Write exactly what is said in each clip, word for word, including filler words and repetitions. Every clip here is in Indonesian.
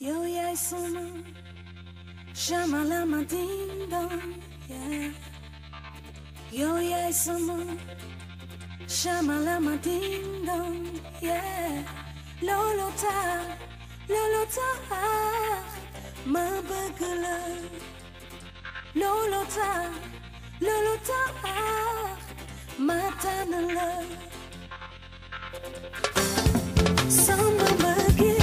Io e sono Shama Lama Ding Dong, yeah. Io e sono Shama Lama Ding Dong, yeah. Lolo ta, lolo ta, ma bagala. Lolo ta, lolo ta, ma tanala. Samba bagi.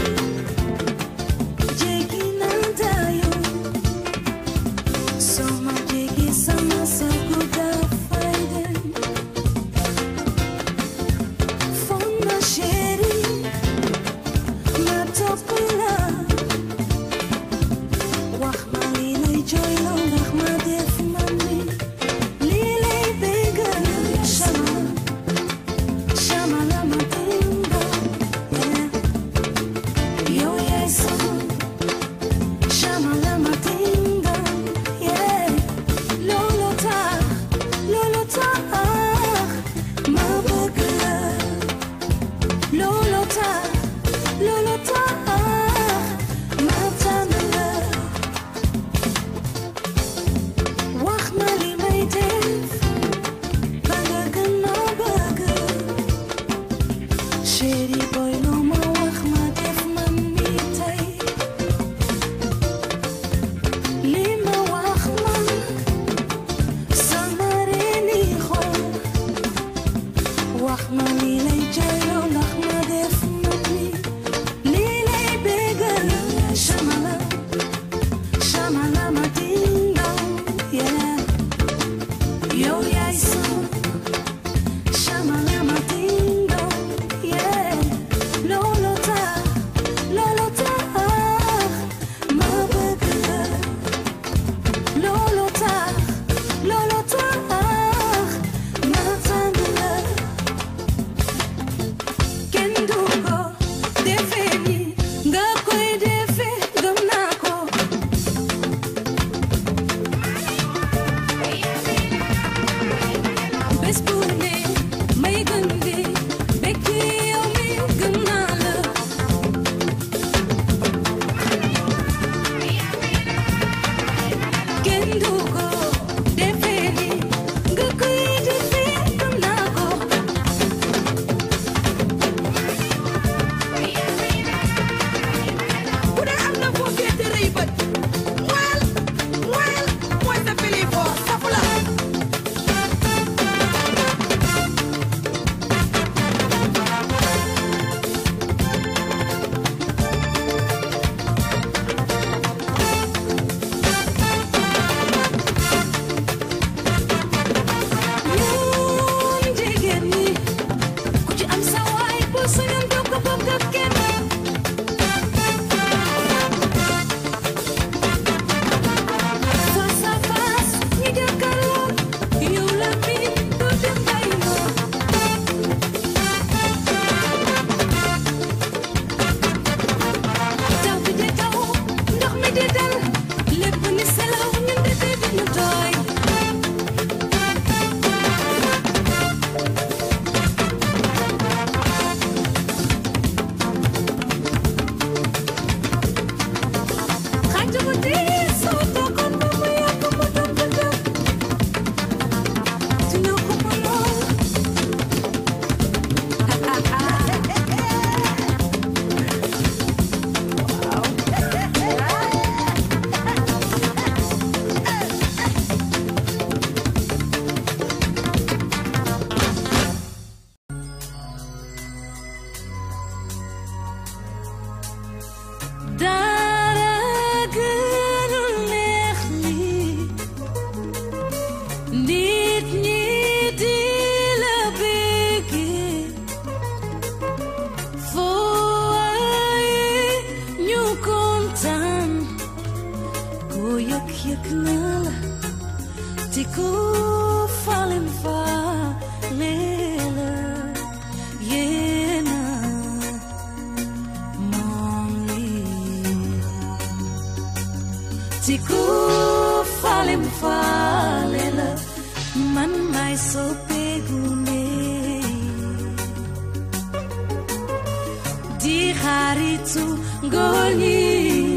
Di hari itu golnya.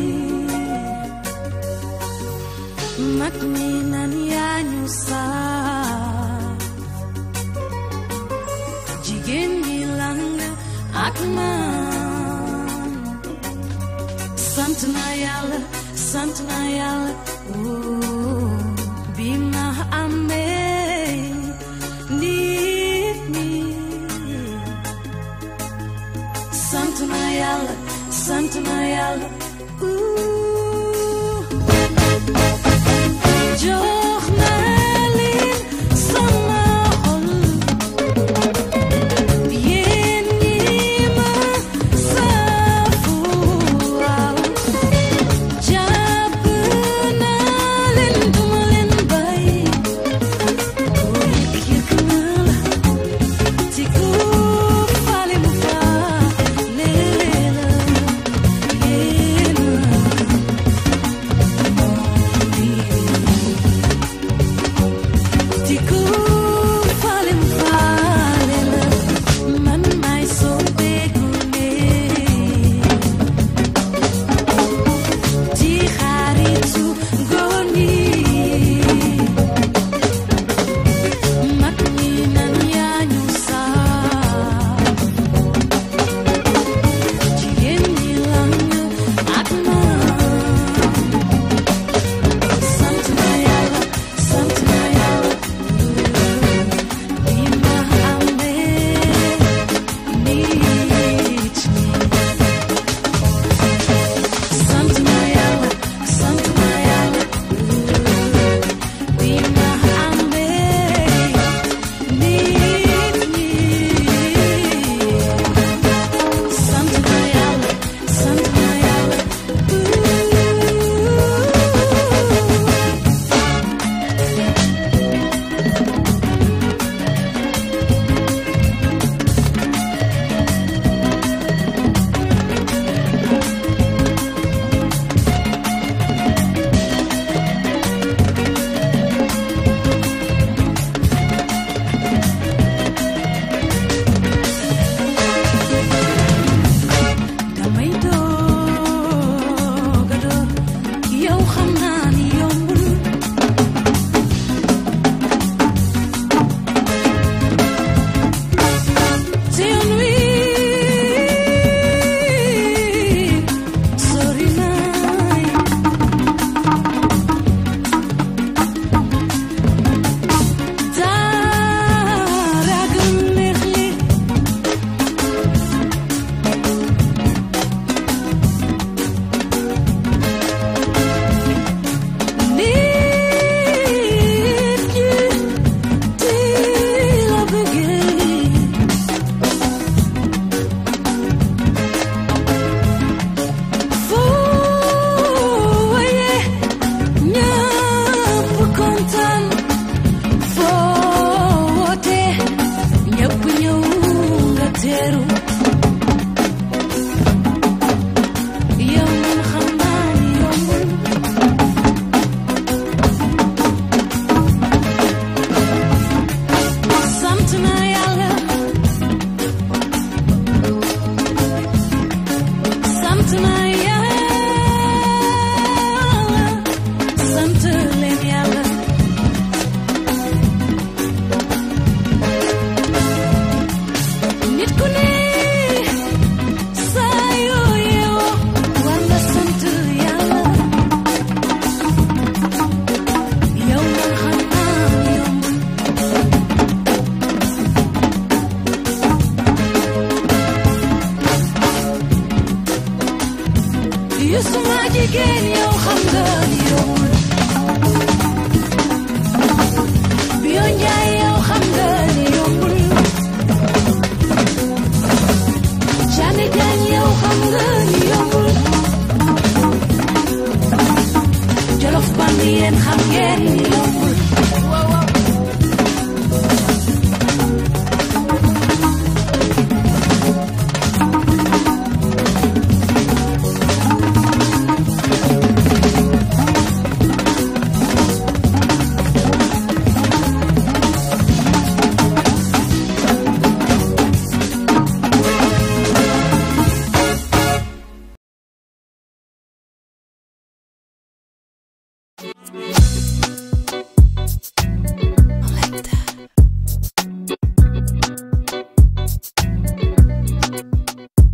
مطمئنا يا نصار جيجين bilang akman Samtna yalla Samtna yalla bima ame need me Samtna yalla Samtna yalla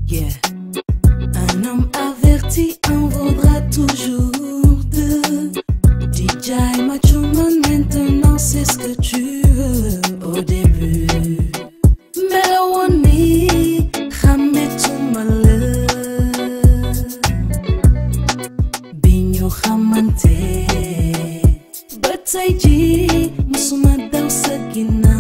Yeah. Un homme averti en vaudra toujours deux. D J Macho Man, maintenant c'est ce que tu veux. Au début Melowani Hametumale Binyo Hamante Bataiji Musuma Dansagina.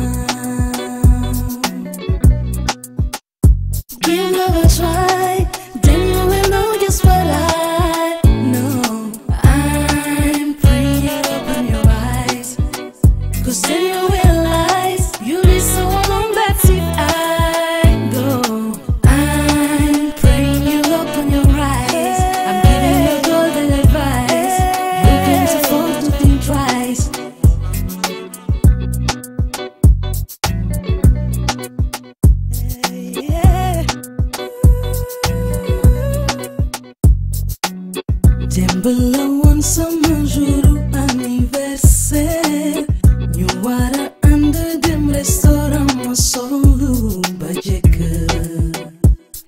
You never try, then you will know just what I know. I'm praying you open your eyes, cause then you realize you'll be so alone that if I go. I'm praying you open your eyes, I'm giving you golden advice. You can't afford to think twice. Jembelawan sama juru anniversaire, nyuara anda dem restoran masolu bajeke.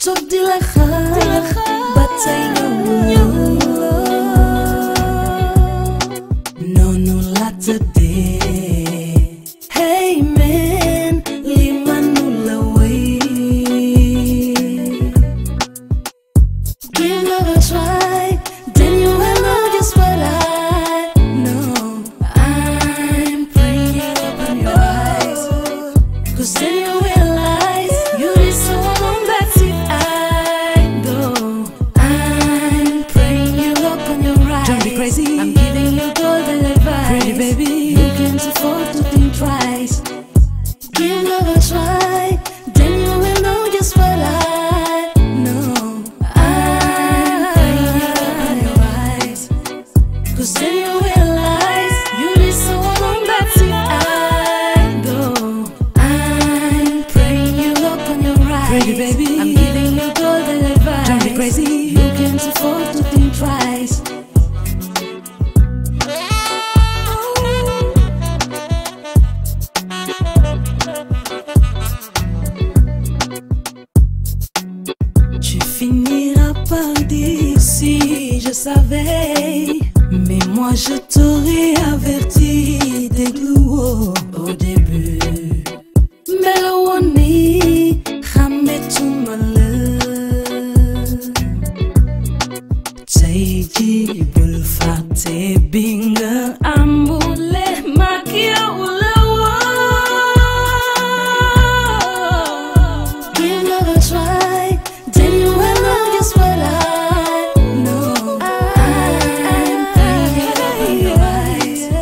Top dilakha, batai nyolo, nono lata de. Hey man, lima nulaway. You never try. I'm giving you golden advice. Pretty baby, you can't afford to think twice. Give love a try, then you will know just what I know. I'm praying you open your eyes, cause then you realize you'll be so alone that if I go. I'm praying you open your eyes. Pretty baby, I'm giving you golden advice. Don't be crazy, you can't afford to think twice. Finira par dire si je savais, mais moi je t'aurais averti des gluos au début. Melowani Hametumale Taiji Bulfate Binga Ambule Makia Ulawa. You never try, then you will. What I know, I'm praying you open your eyes.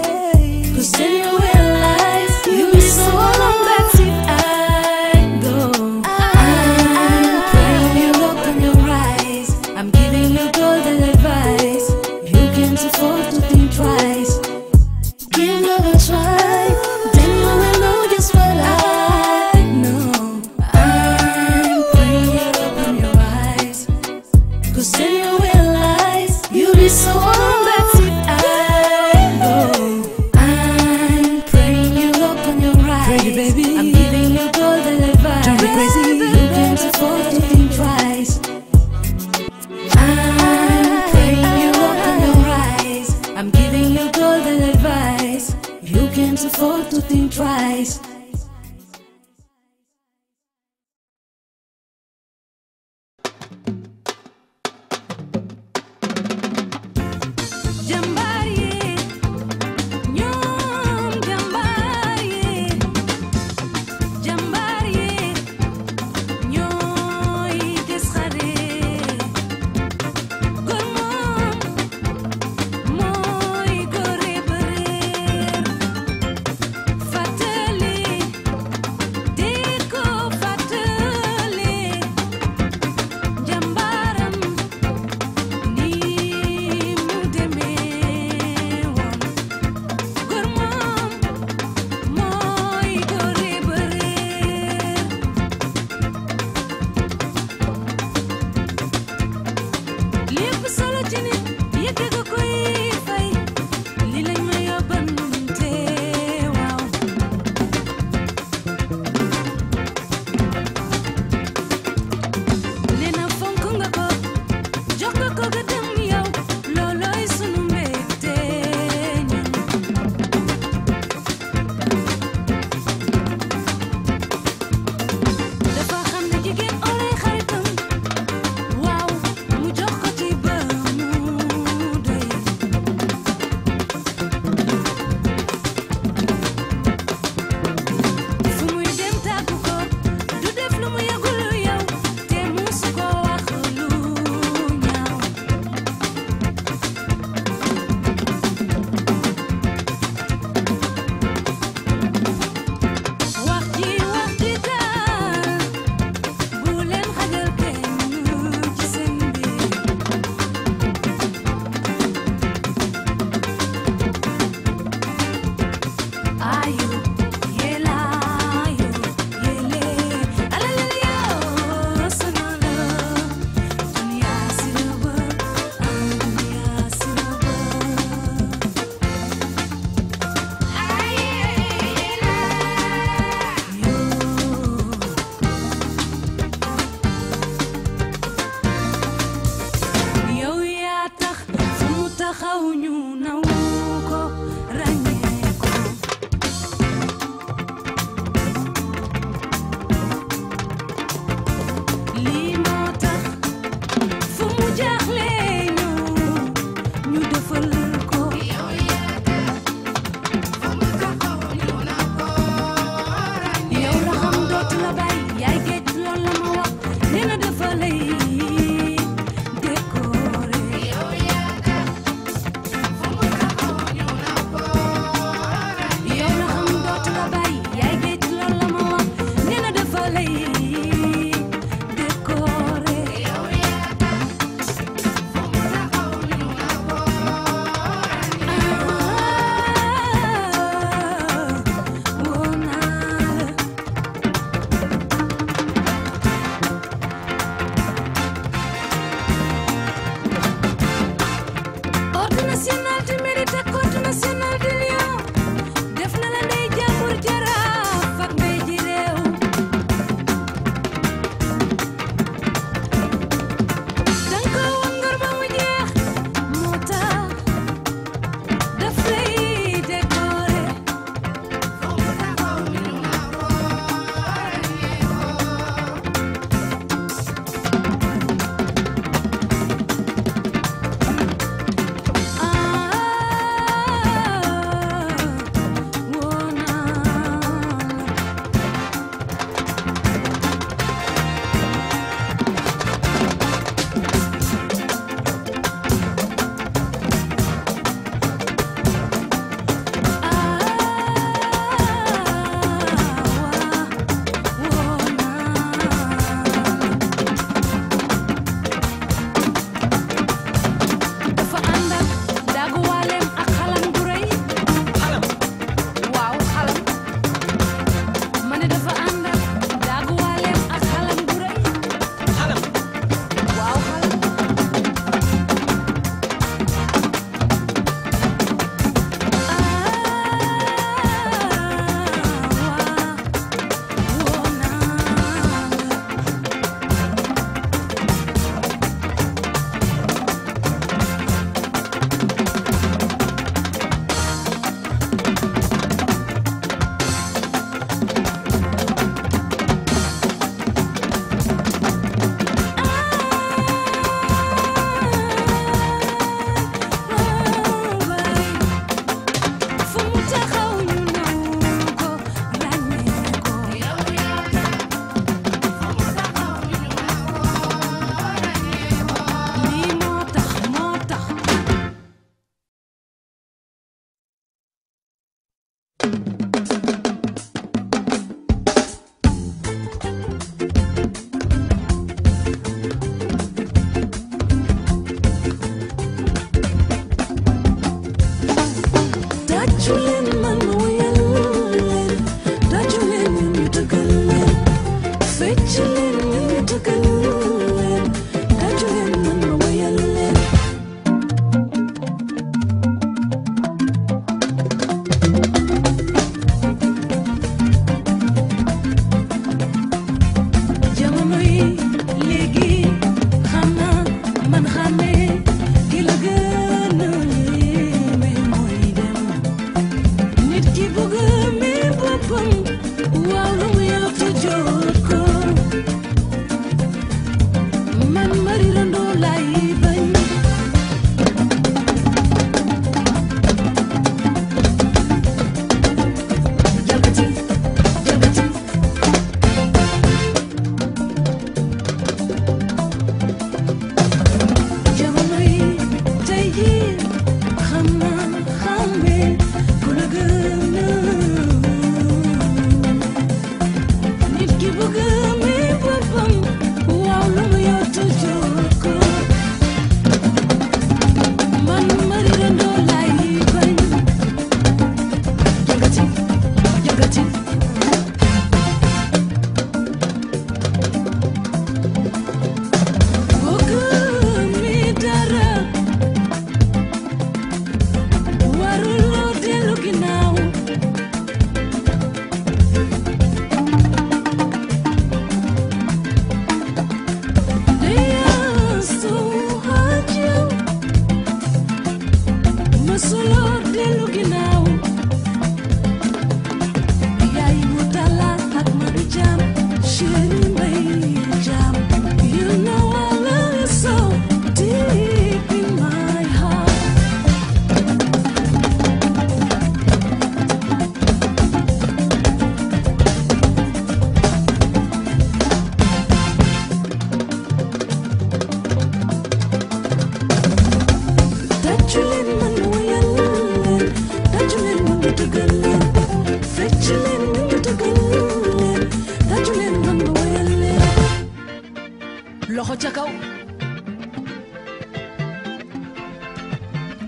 loxo ca kaw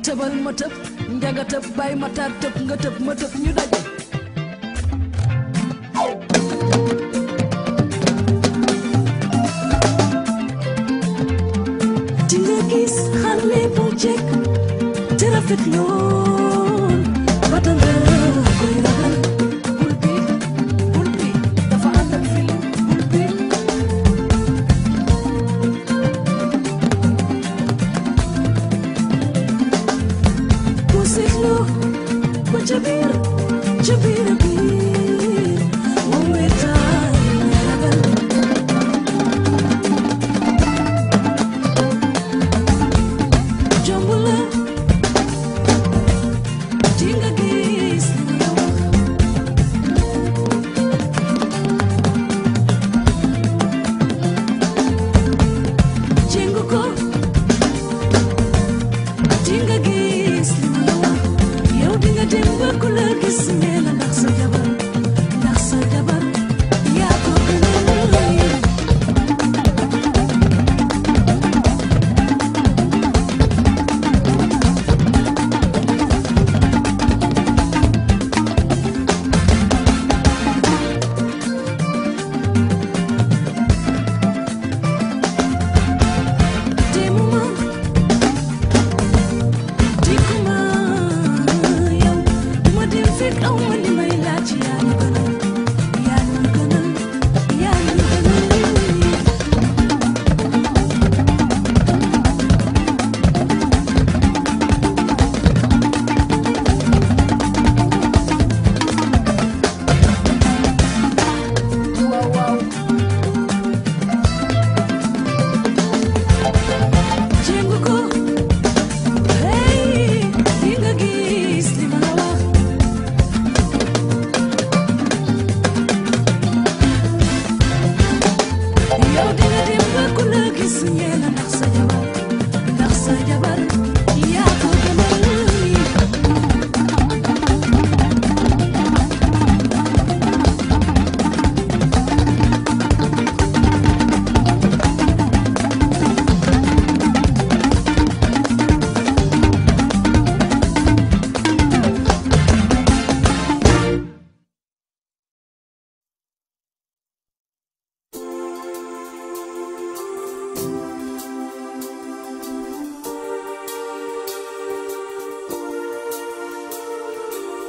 tebal ma teb njaga teb bay ma tar teb nga teb ma teb ñu daj dina gis xale bu jekk te rafet lool batandal koy ragal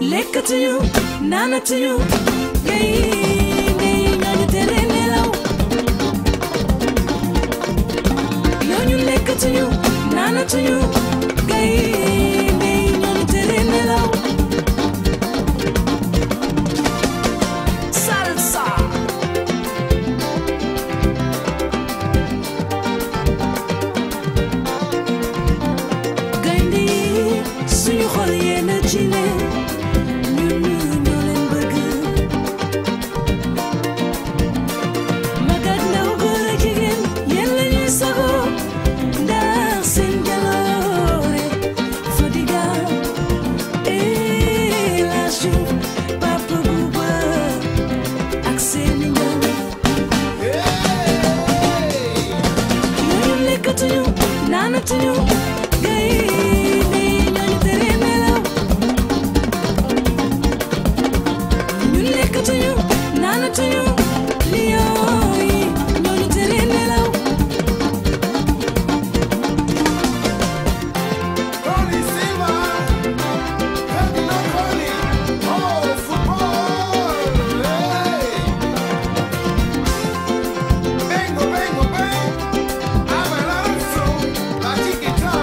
Lick to you, nana to you, gay, gay, nana telelelo. Yon you lick to you, nana to you, gay, gay, nana telelelo. Salsa. Gandhi, suyu kholiye na chine. Bengo, bengo, bang. I'm an arm strong, I take it down.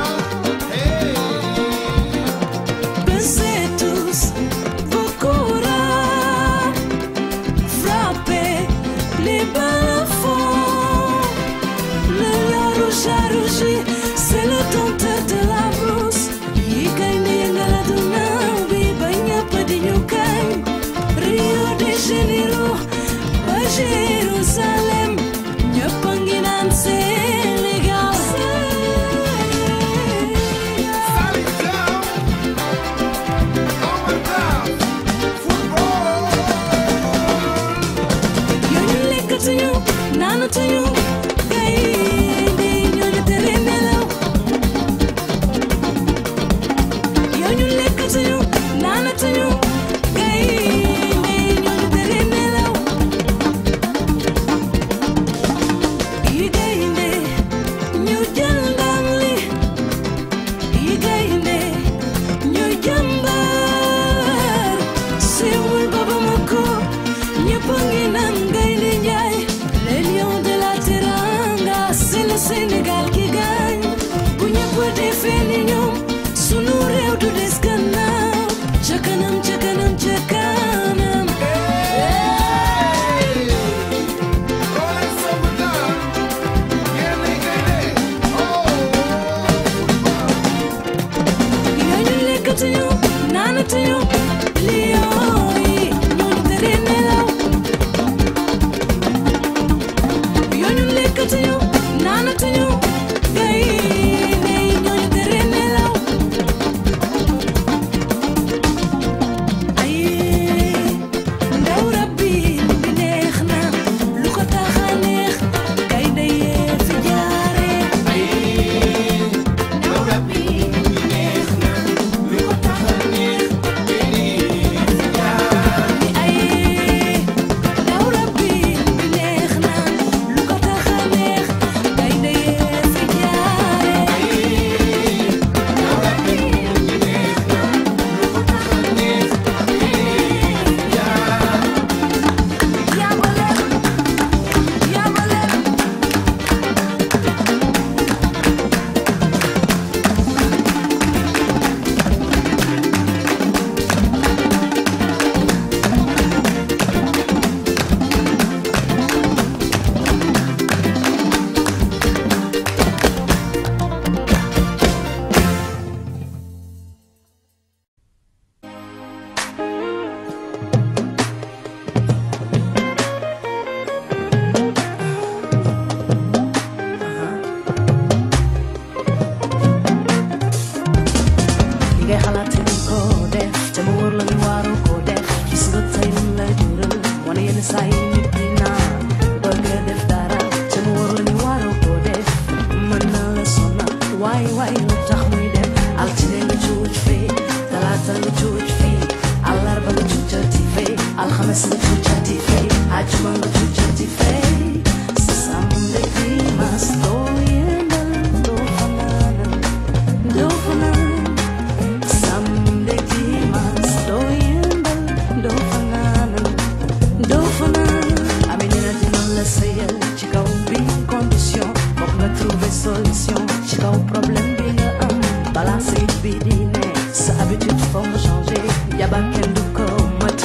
solution. J'ai pas un problème bien un balancé bidine. Sa habitude faut me changer. Y'a pas qu'un de combat.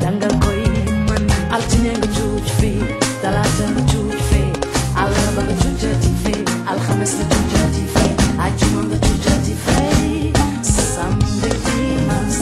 Danga koi man. Altine le tout fait. Dalata le tout fait. Alaba le tout fait. Alhames le tout fait. Ajuma le tout fait. Samedi dimanche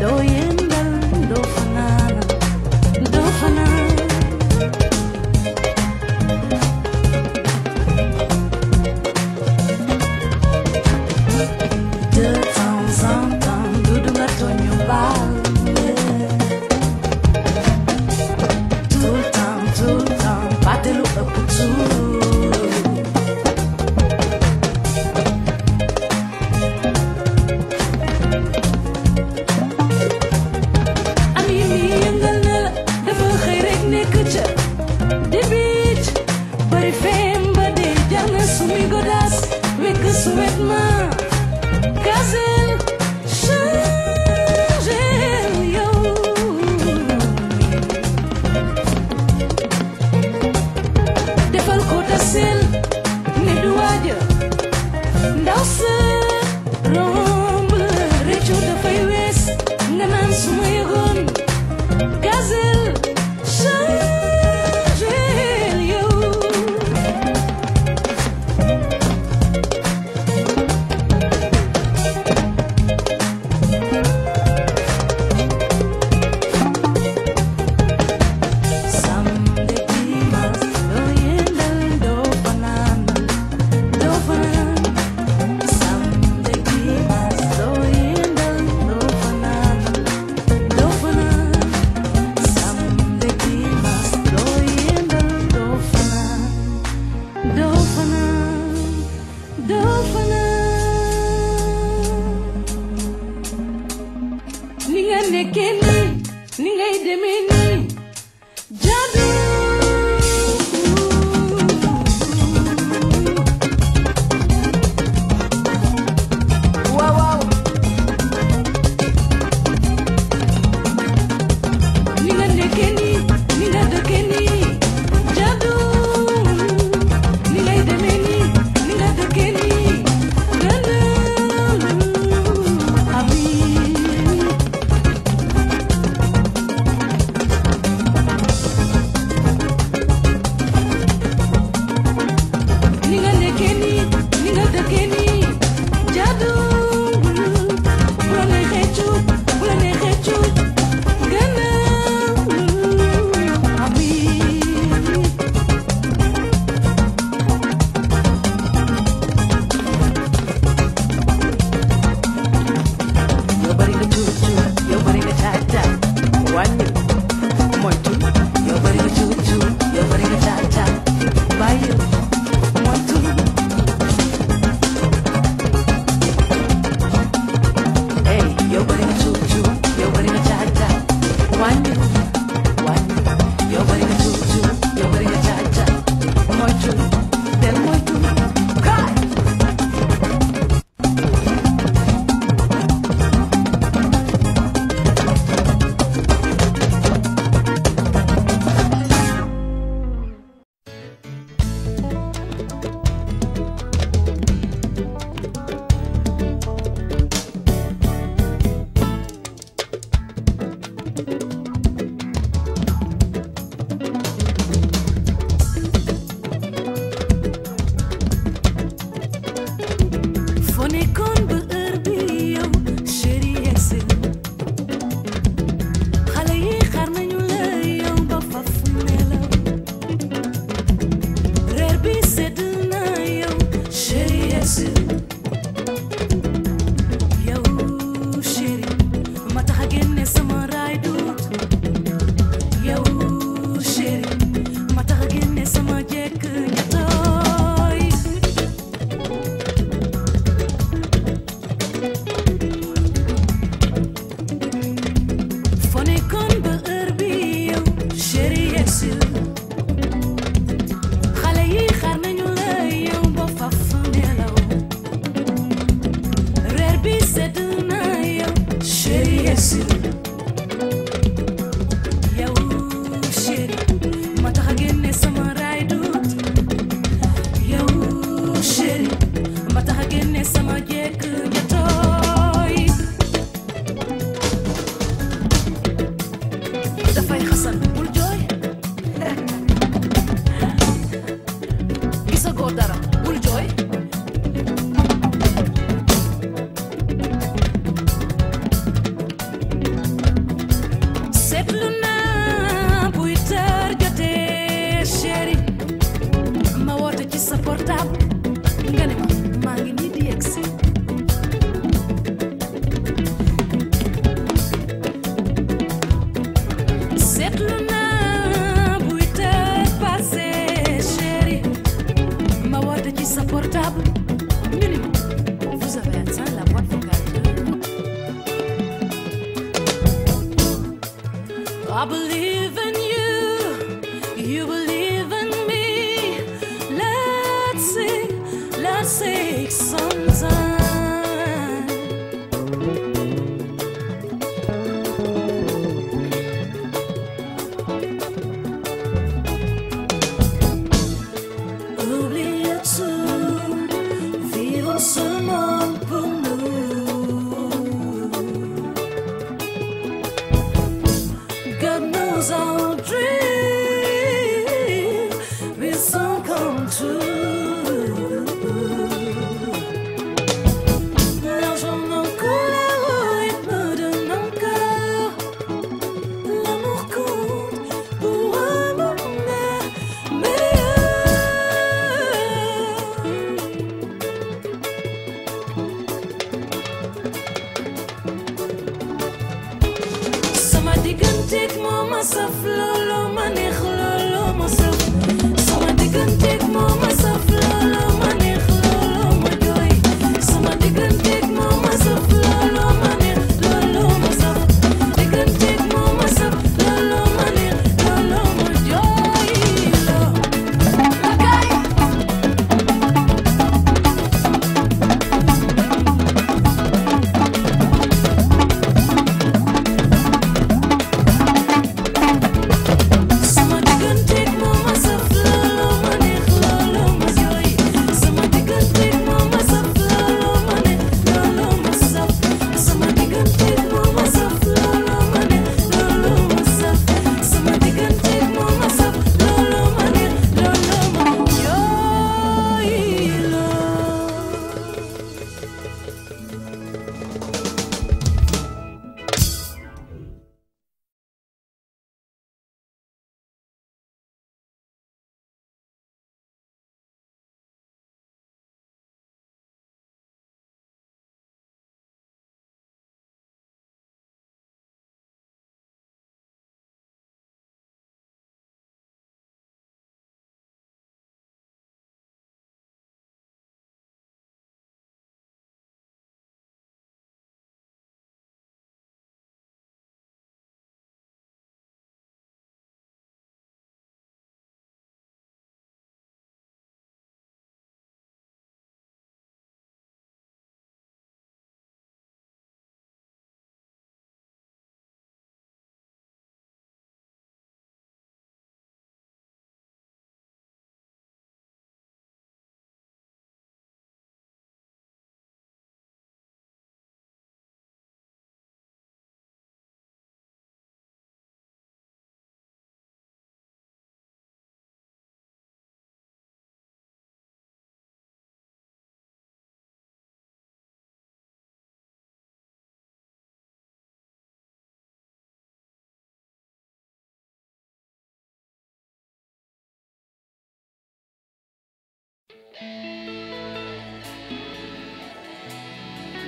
doyen ben do fanana do fanana.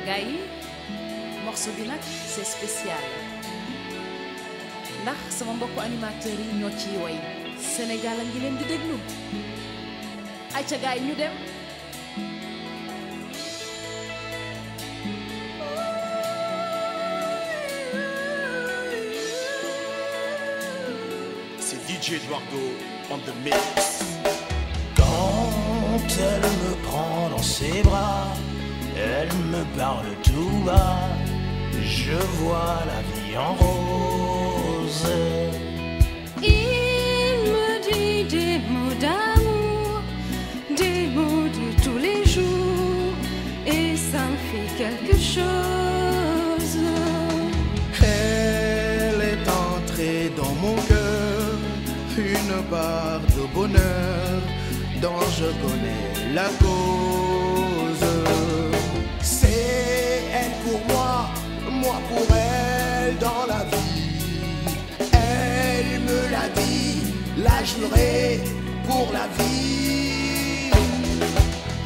Gayi, maksudilak c'est spécial. Ndax sama mbokku animateur yi ñoo ci way Sénégal ngi leen di déglu. Ayca gaay ñu dem. C'est D J Eduardo on the mix. Quand elle me prend dans ses bras, elle me parle tout bas, je vois la vie en rose. Il me dit des mots d'amour, des mots de tous les jours, et ça me fait quelque chose. Elle est entrée dans mon cœur, une part de bonheur dont je connais la cause. C'est elle pour moi, moi pour elle dans la vie. Elle me l'a dit, la jurée pour la vie.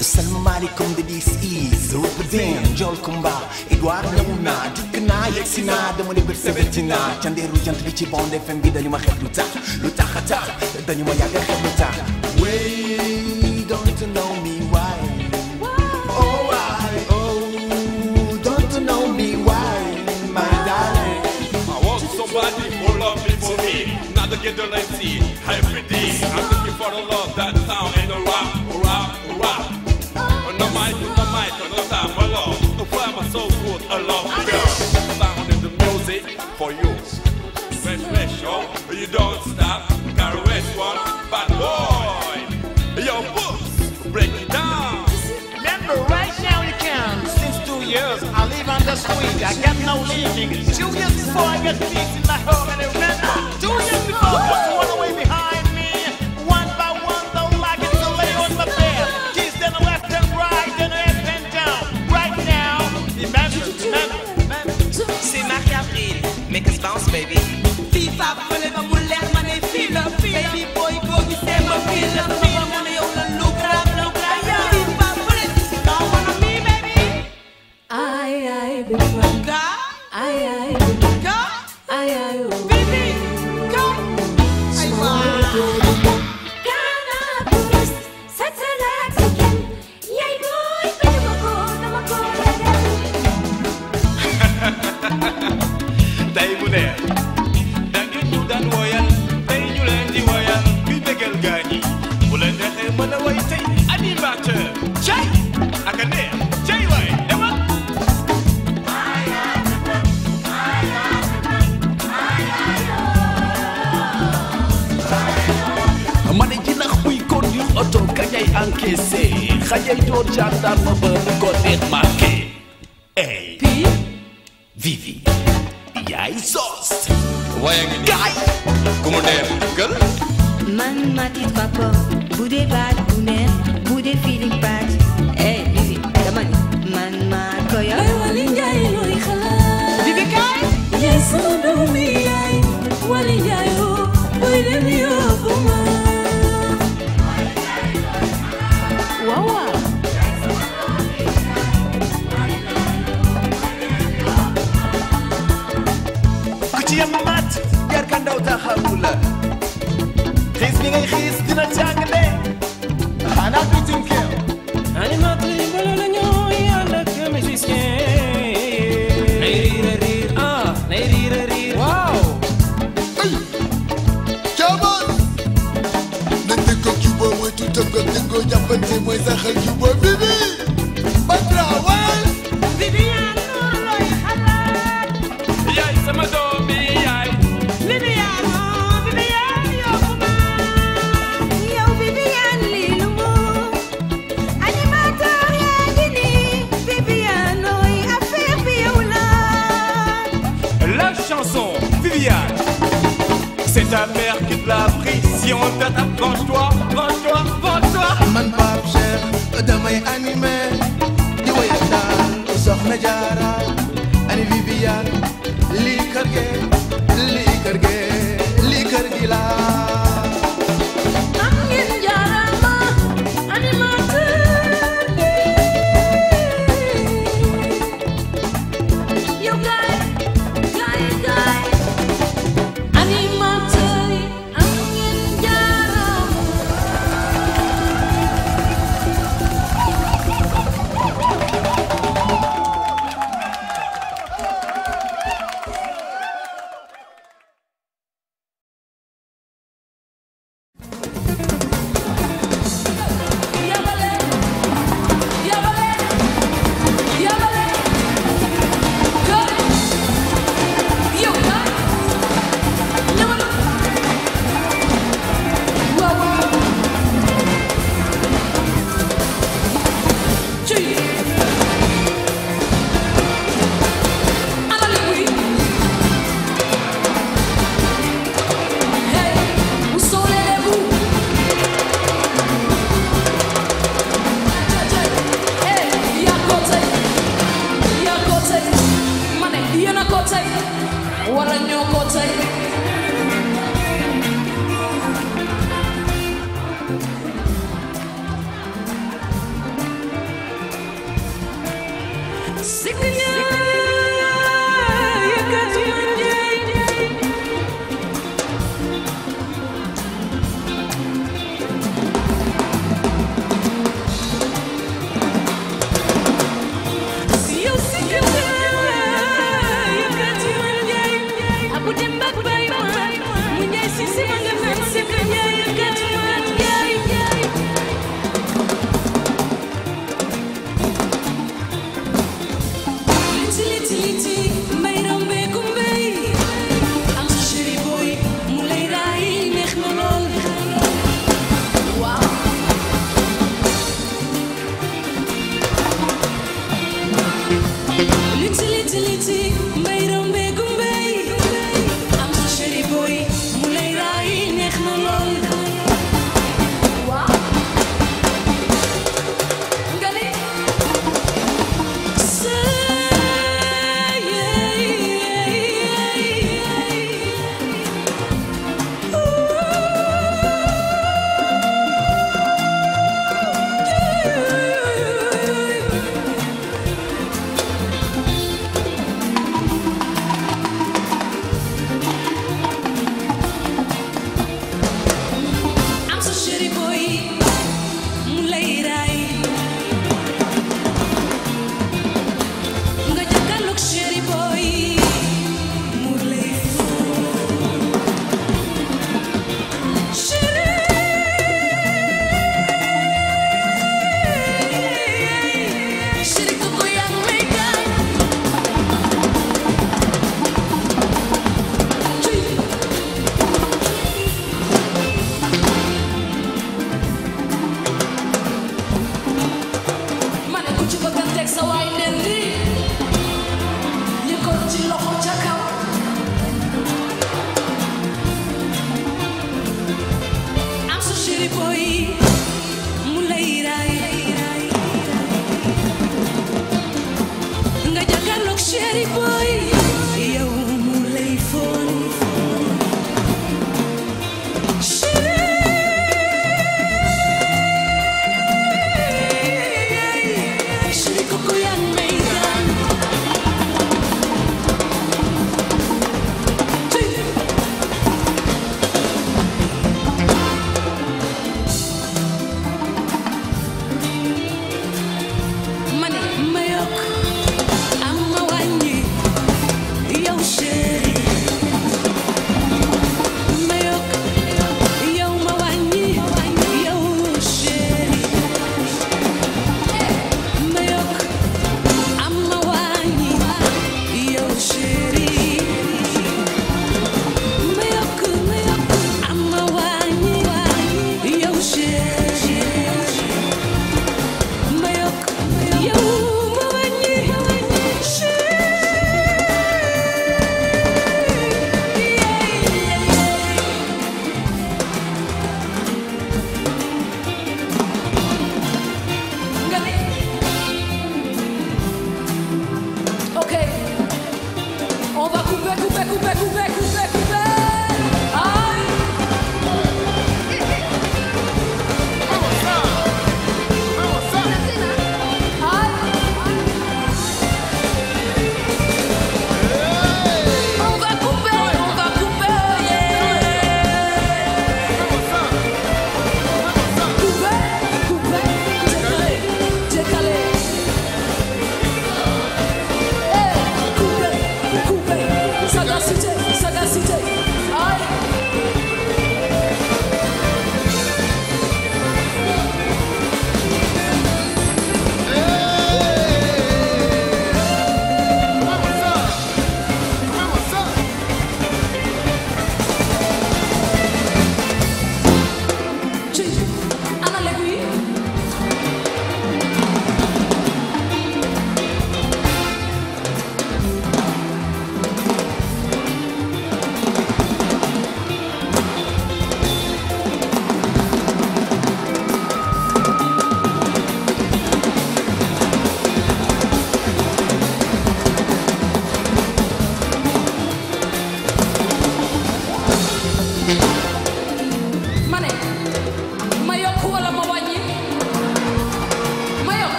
Salam alaikum de dix is, represent Jol Kumba, Edouard Naouna, Dukna, Yexina, Demone Bersevetina, Chanderu, Jantrichi, Bond, F M B, Dalima, Luta, Luta, Hata, Dalima, Yaga, Luta. We don't know me why. Get the light see, every day I'm looking for the love that sound and the rap, rap, rap. On the mic, on the mic, on the time, my love. The fire my soul good, I love girl. Sound is the music for you. Fresh, fresh, yo, you don't stop. Carry west one, bad boy. Yo, boots, break it down. Remember, right now you can. Since two years, I live on the street. I got no living. Two years before I got kids in my home and remember. Two years before. Baby, FIFA pone la mulher manefila, baby boy boy que se me fila, fila money on the lucra lucra, FIFA pone si don't wanna me baby. Ay ay baby, ay ay baby, ay ay baby. Bel dan itu dan wayang tai julen di wayang bi begal gani bulan da tay mana way tay ani mata jai akane jai way dama ayat ayat ayat mane ci nak buy kon yu auto kanyay encaissé xajay door gendarme ba ko net marqué hey Vivi Yai sos wayang ini guy kemudian girl man mati papa bude bad bunen bude feeling bad eh Vivi teman man ma koya walin jai loy khala Vivi kai yes no me ai walin jai ho bude mi obuma wawa dia mamat biarkan kandau tahamula khis ni ngai khis dina chakne ana bitin kel ani matri bolala nyoi ala kame jiske neira rir ah neira rir wow chama nte ko kuba wetu tanga tengo japante moy saxal kuba bibi batra wal Viviane loy khala ya samado c'est ta mère qui te l'a pris si on t'attaque branche-toi branche-toi branche-toi man pap cher damay animé di wayal daan soxna jaara ani Viviane li kër ge li kër ge li kër gi la am ngeen jaara ma animateur yo guy guy guy ceri poi io mulei foni ceri kokuyan meidan mane mayok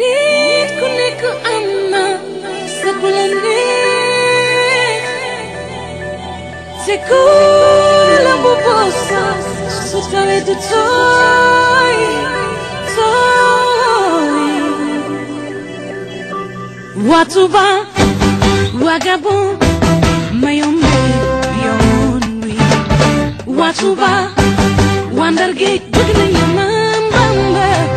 Niku-niku anak sekolah ni, sekolah bubosa sudah itu toy, toy. Watuba, wagabu, mayombi, yombi. Watuba, wandergate, begini mambamba.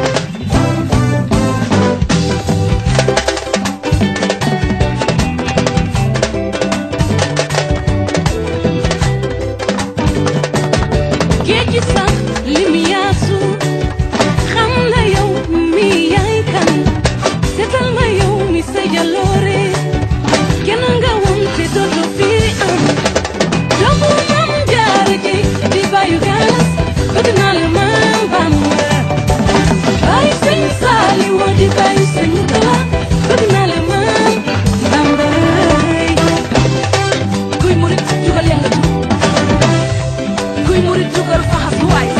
Kuy murid juga faham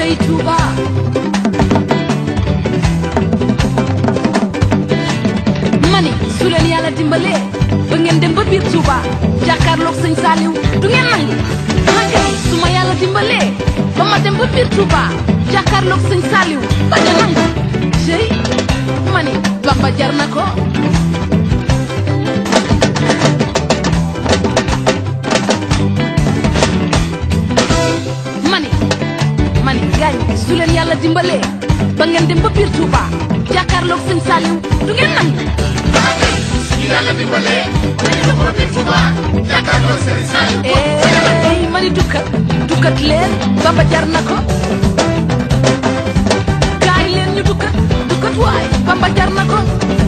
D J Tuba. Mani su leen Yàlla dimbale ba ngeen dem ba biir Tuba jàkkaarloog Sëñ Saliou du ngeen nangu. Mani su ma Yàlla dimbale ba ma dem ba biir Tuba jàkkaarloog Sëñ Saliou ba ngeen nangu. Jey mani Bamba jar na ko. Su leen Yàlla dimbale ba ngeen dem ba biir Touba jàkkaarloog Sëñ Saliou du ngeen nangu. Su leen Yàlla dimbale ba ngeen dem ba biir Touba jàkkaarloog Sëñ Saliou. Hey mani dukkat dukkat leen Bamba jar na ko. Kaay leen ñu dukkat dukkat waay Bamba jar na ko. Kaay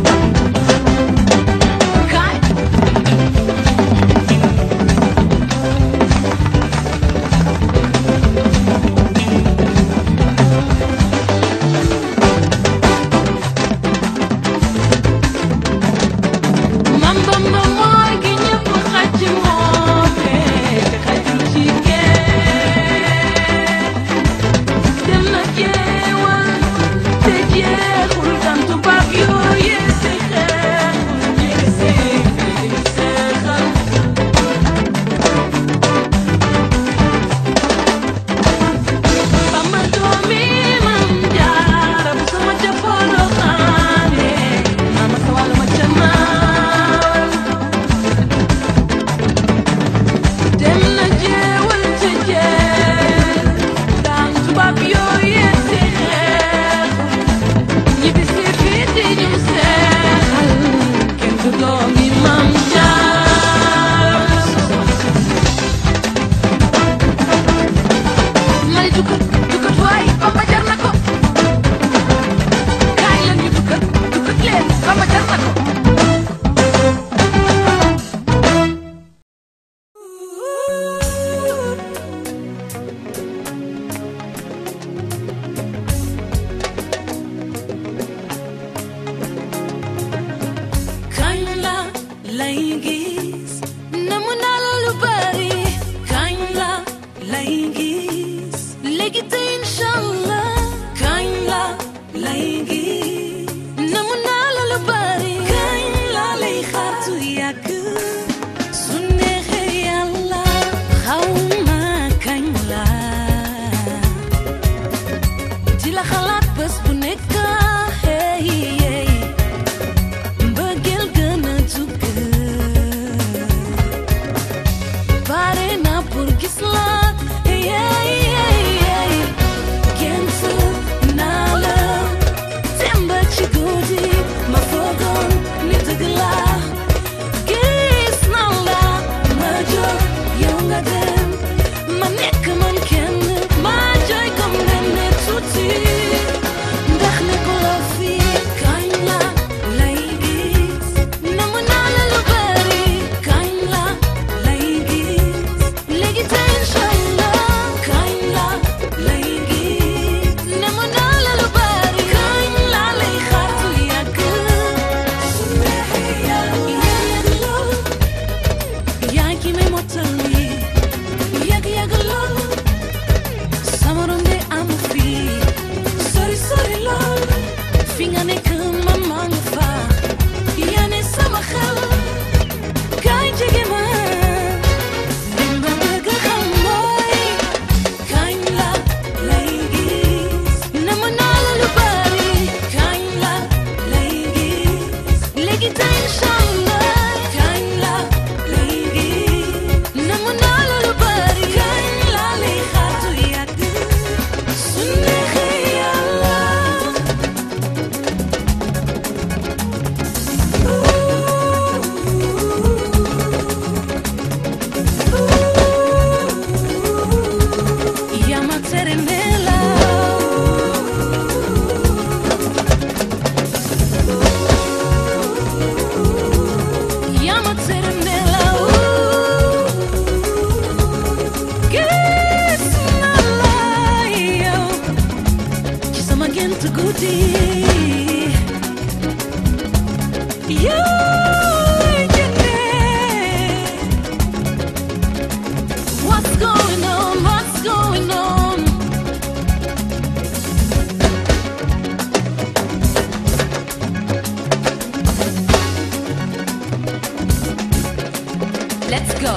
let's go.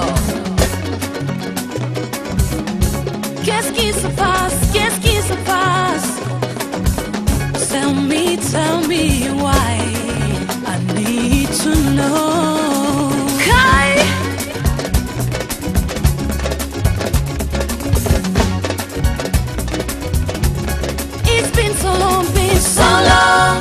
Qu'est-ce qui se passe? Qu'est-ce qui se passe? Tell me, tell me why. I need to know. Kai! It's been so long, been so long.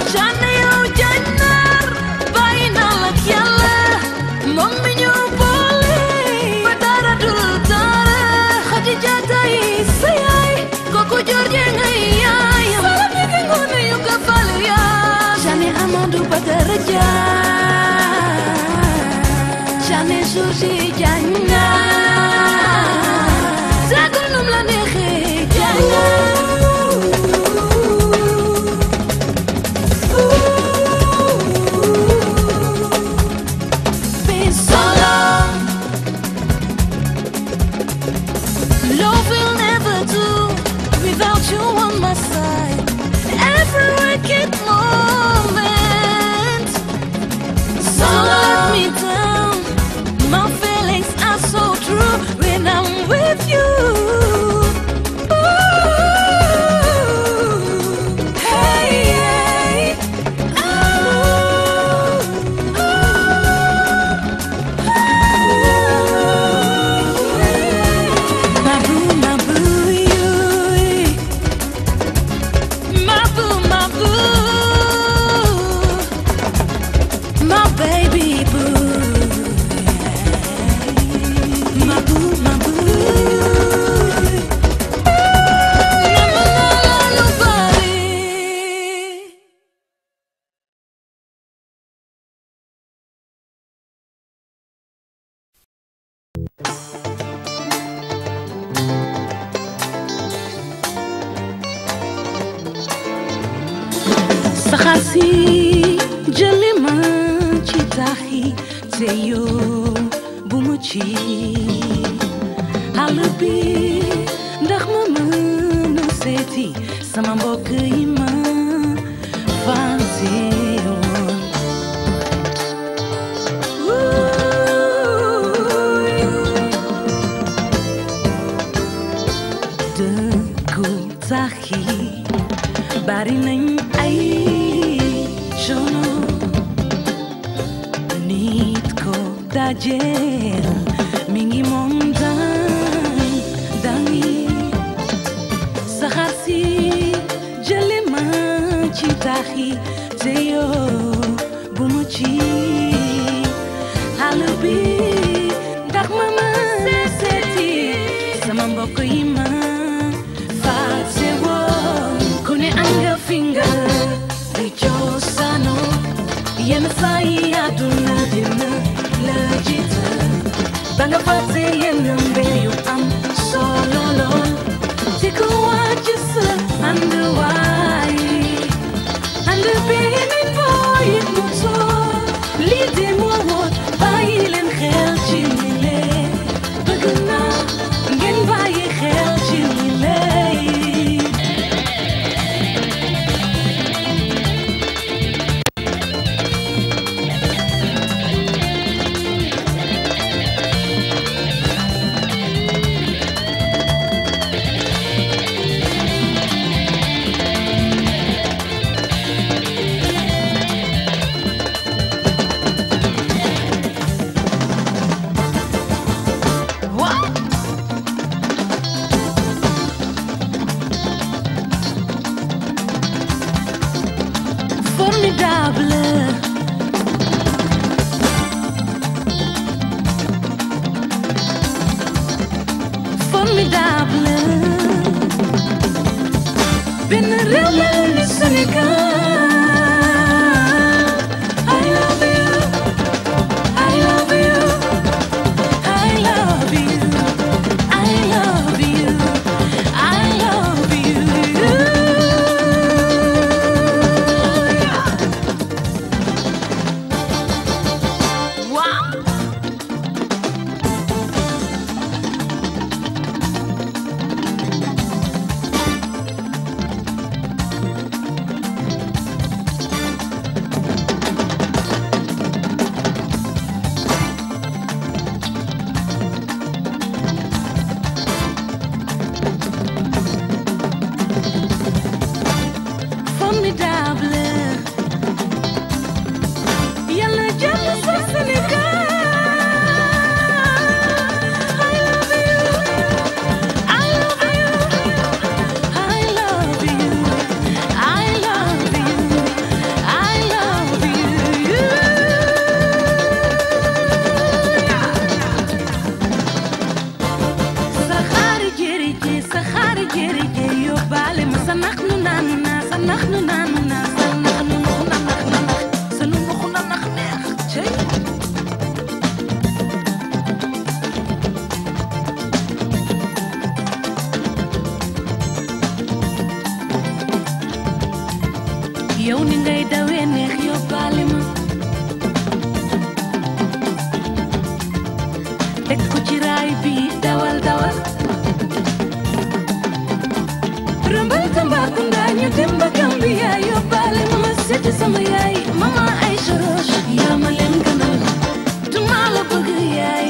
Jamais surgi jana Zagunum la nehe jana. Sakasi jelema citahi seyo bumuci halabi dakhma manaseti sama bokima fanzeo deku tahi bari nang ai nitko dajel mingi mondan dani saharsi jelema chitahi teyo bumuchi halubi dakmama seti samamboko ima fatsewo kune anga finger Sano, yeme saya duna dina lejita. Bangga pati yeme beyu am sololo. Tiku wajisa anduwai, andu bini boy muto. Lidi muwot bayilen khel jimile. Baguna gen bayi khel jimile. teg ko ci raay bi dawal dawal rëmbal Tambacounda ñu dem ba Gambia yóbbaale ma seeti sama yaay mama Aïcha Roche yaa ma leen gënal duma la bëgg yaay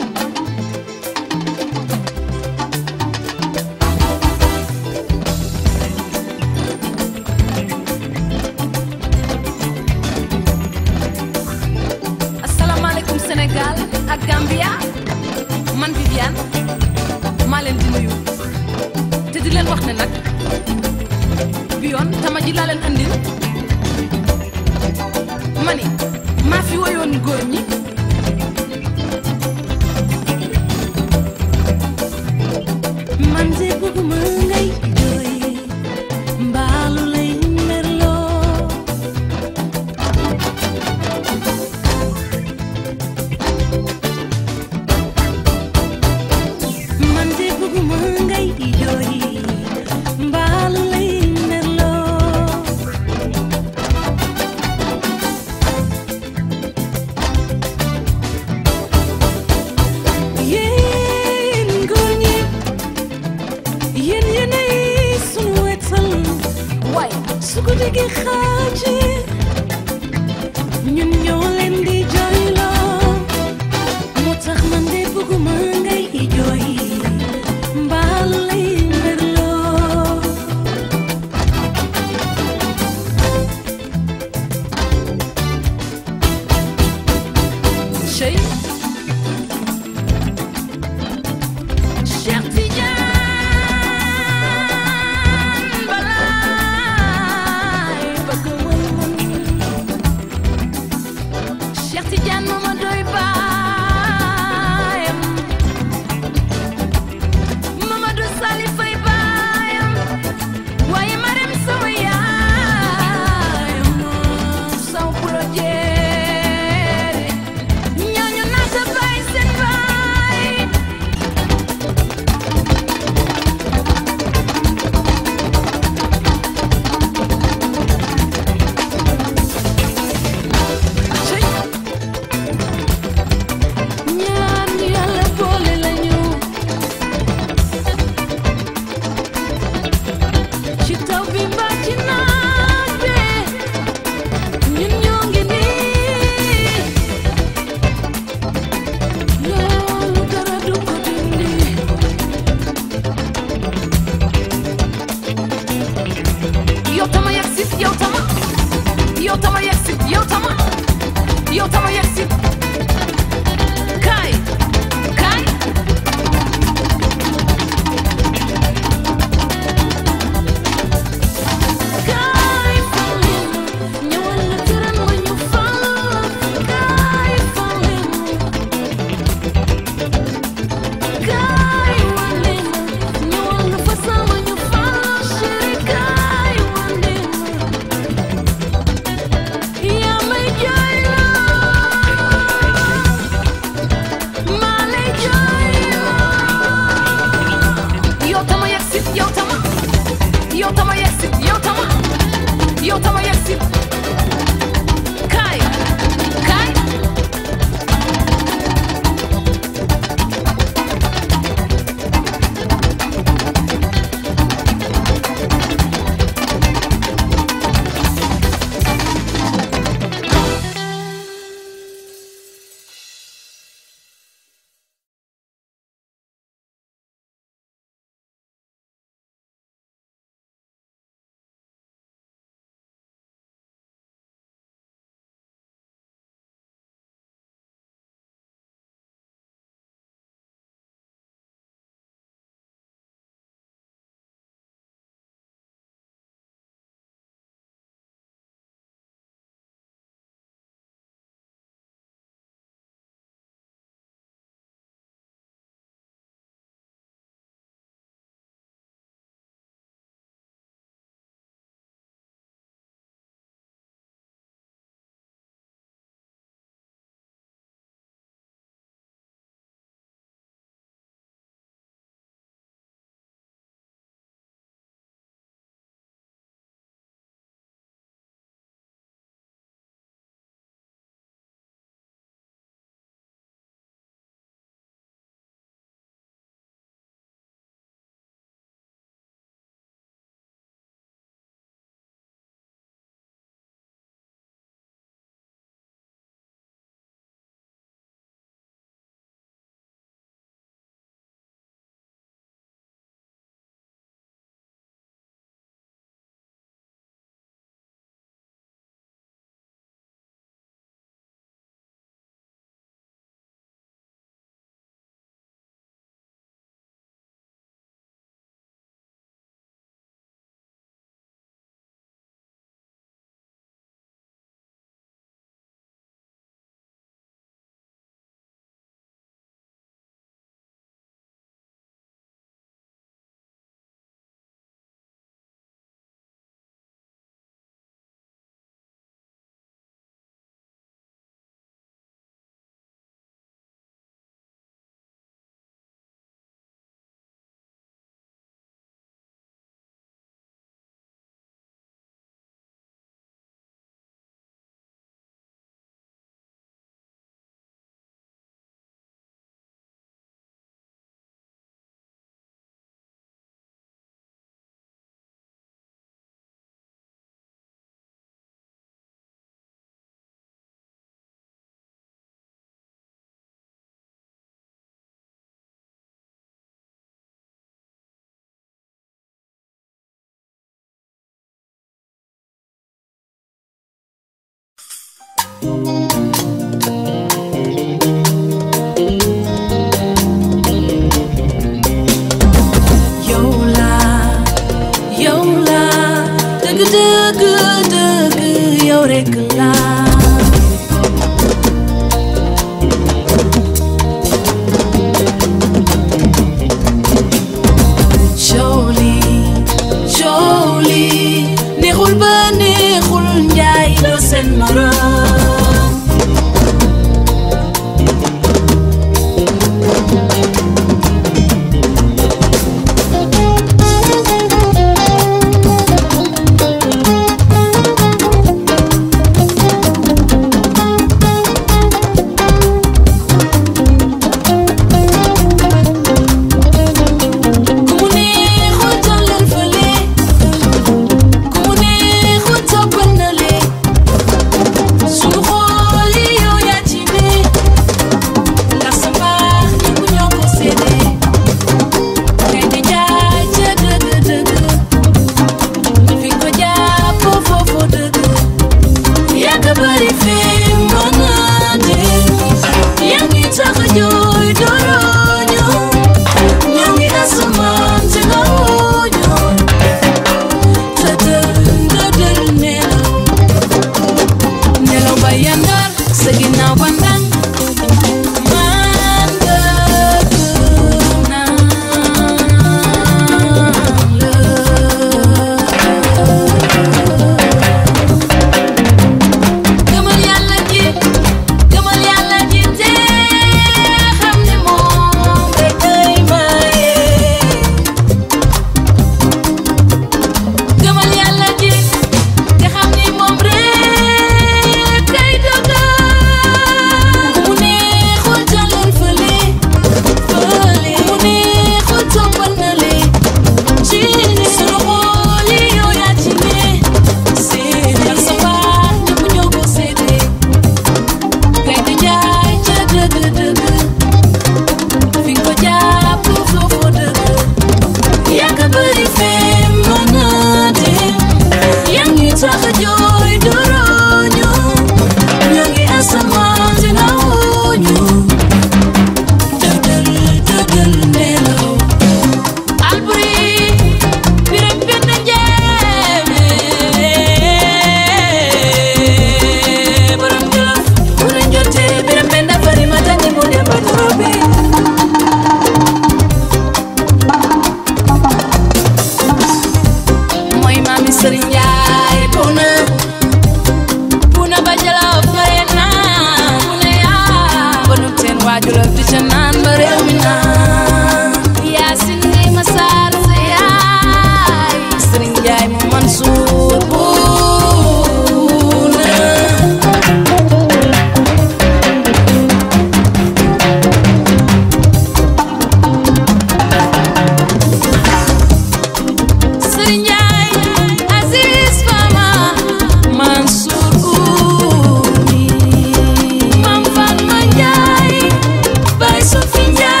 Vai sofrer.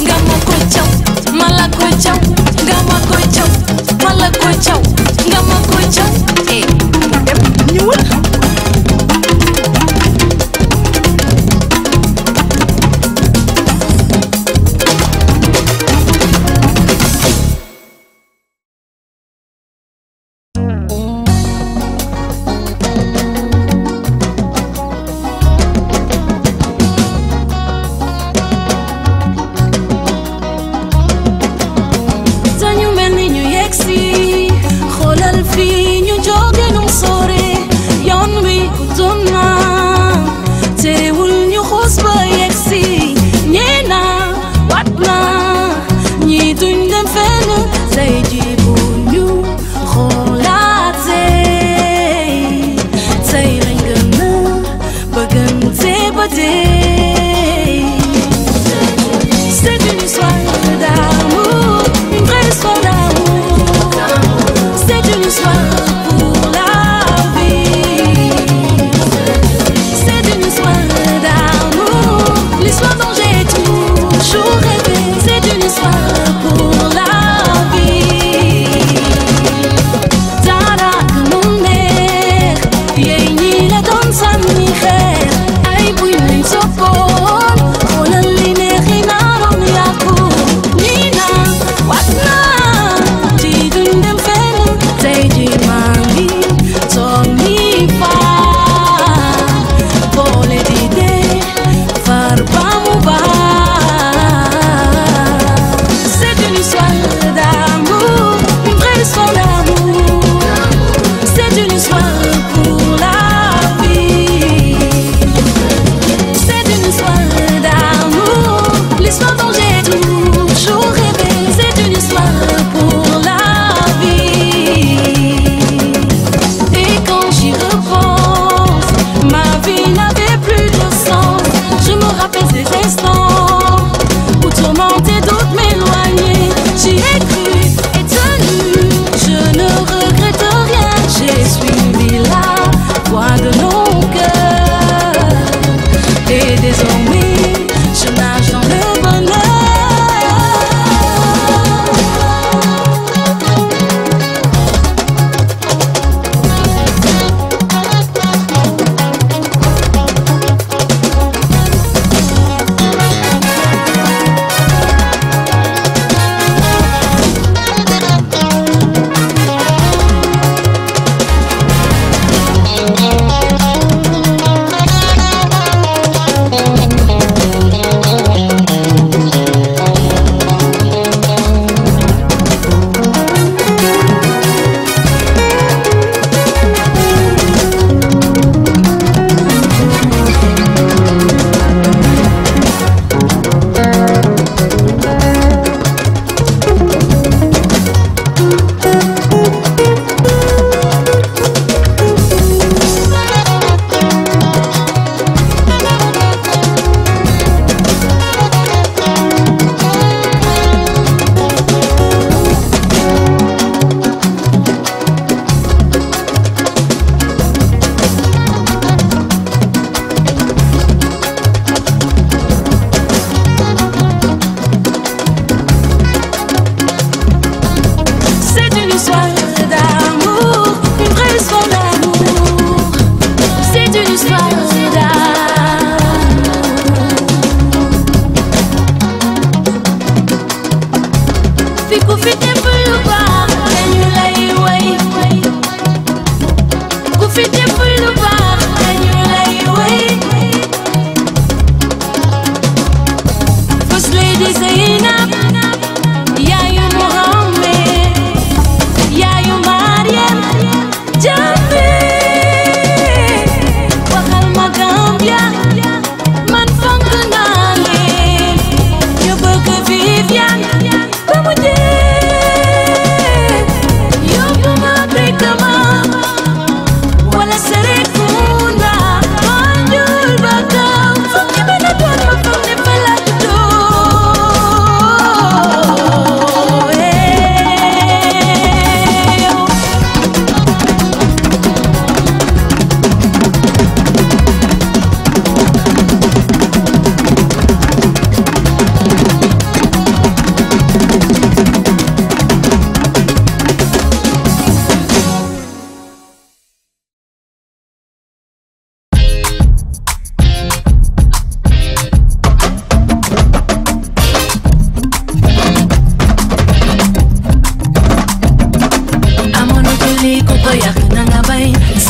Gak mau kocok, gak mau kocok, eh, nyuwun.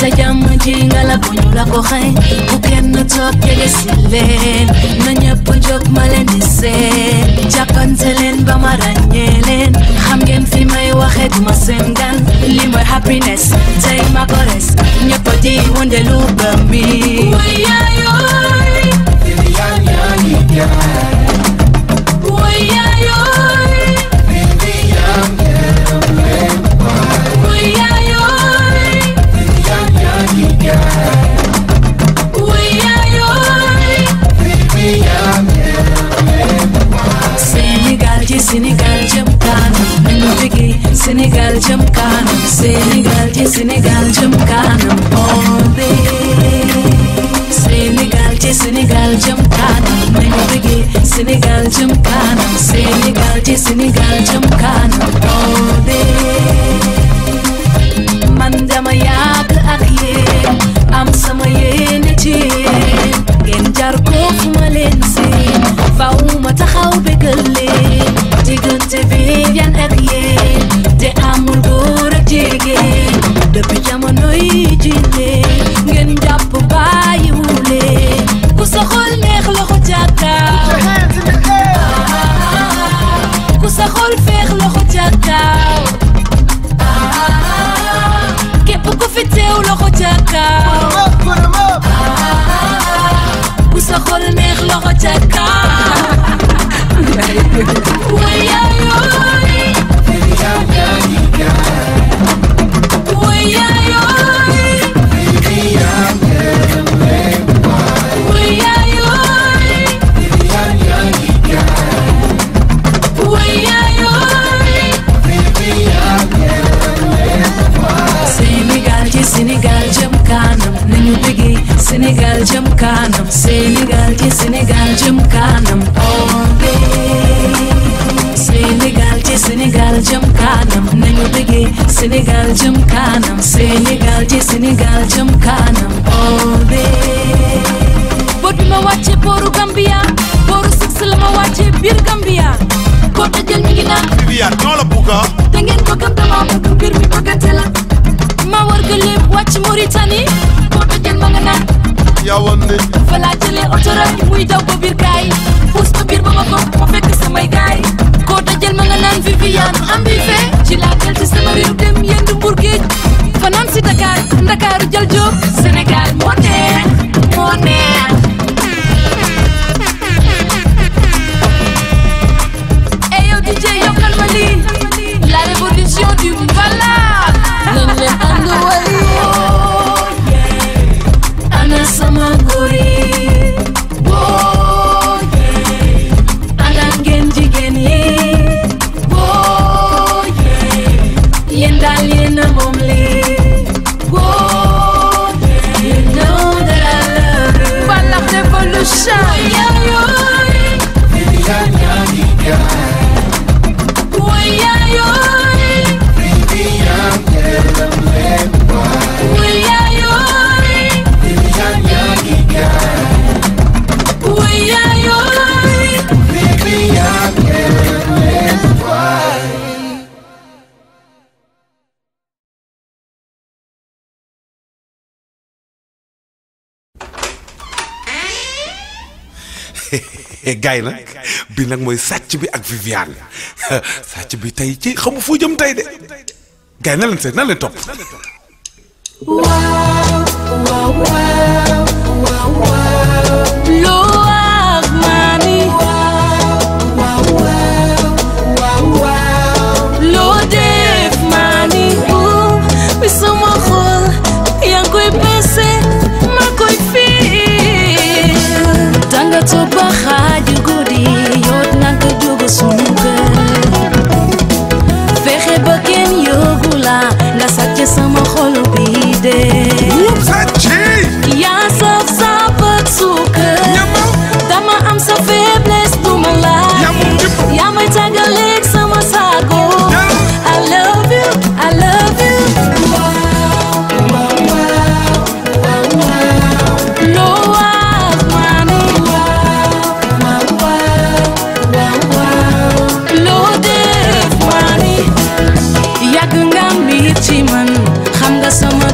Sayama jinga la bunyula kohe Ukeno top yege silen Nanya punjok malenise Japan telen ba maranyelen Hamgen fi may wahed masengan Limber happiness Jai makores Nyepo di wonde luba mi Uyayoy Viviane yani Senegal jamkano, Nubigi, Senegal jamkano, Senegal je Senegal jamkano, all day. Senegal je Senegal jamkano, Nubigi, Senegal jamkano, Senegal je Senegal jamkano, all day. Mandama yak akye, am samaye nje, genjar ko malense, fauma taxaw begale. Digante Viviane ak yéen te amul góor ak jigéen depuis jamono yi jile ngeen jàpp bàyyiwule ku sa xol neex loxo jàkkaaw ku sa xol feex loxo jàkkaaw képp ku fi teew loxo jàkkaaw ku sa xol neex loxo jàkkaaw Senegal jam kanam, Senegal je Senegal jam kanam, all day. Senegal je Senegal jam kanam, nañu bëggee Senegal jam kanam, Senegal je Senegal jam kanam, all day. Bot ma wàcce booru Gambia, booru six la ma wàcce biir Gambia. Ko dajal mi ngi naan Viviane ñoo la bëgg a. Da ngeen ko gëm dama bëgg mbir mi bëggante la. Ma war ga lépp wàcc Mauritanie. Yawande fala jëlee autoral muy daw ko biir gaay pousse ko biir ba ma ko ma fekk samay gaay ko dajal ma nga naan Viviane am bi fe ci la jël ci sama réew dem yendu Mbour géej fanaan si Dakar Dakar jël job Sénégal moo neex moo neex eh yow D J yokkal ma lii la révolution du bala nañ leen ànd way gaay nak bi nak moy satch bi ak Viviane satch bi tay ci xamu fo jëm tay de gaay na len set na len top wow wow wow wow lo ak mani wow wow wow lo def mani oh mi sama xol yang koy passé ma koy fi tanga to baxa sama xolu bi de ya saf saf suukar dama am sa faiblesse bu ma laaj ya may tàggaleeg sama sago I love you I love you no one money no def money yàgg nga mi ci man sama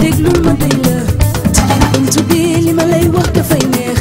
Deglu ma day la, jigéen buñ tuddee li ma lay wax dafay neex.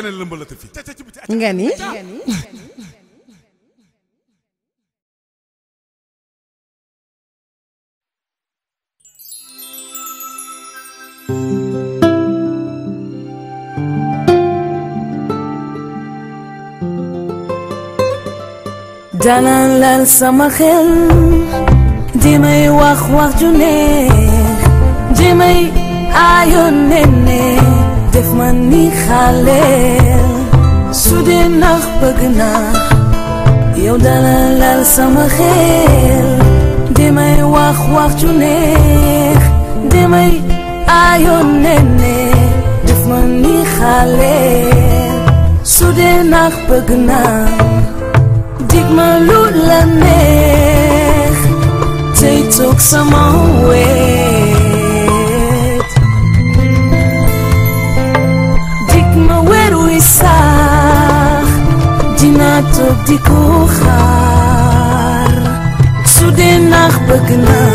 keneen lëmbal la te fi nga ni dalan lal sama xel di may wax wax ju neex di may ayo nene def ma ni xale su dee nax bëgg naa yow dalan lal sama xel di may wax wax ju neex di may ayo nene def ma ni xale su dee nax bëgg naa dig ma lu la neex tey toog sama wet dig ma weru sax dinaa toog di ko xaar su dee nax bëgg naa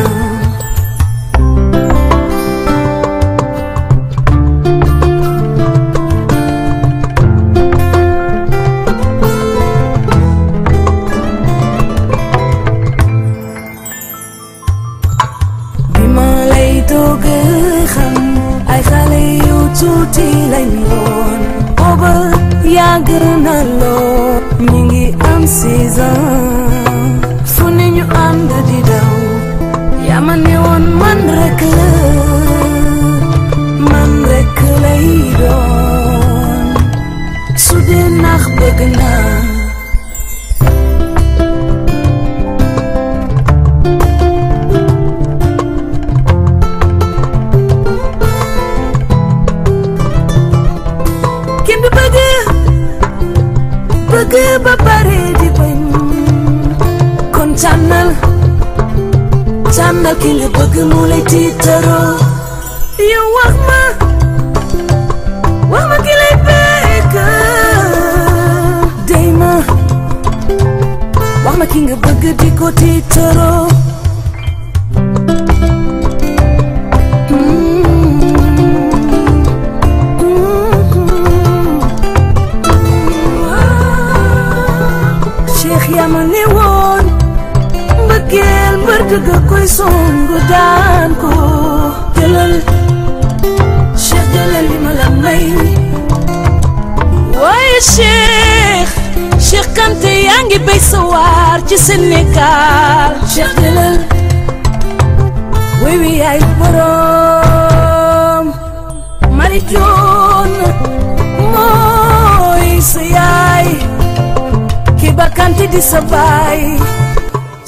di sabay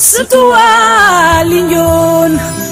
sa tuwa linyon.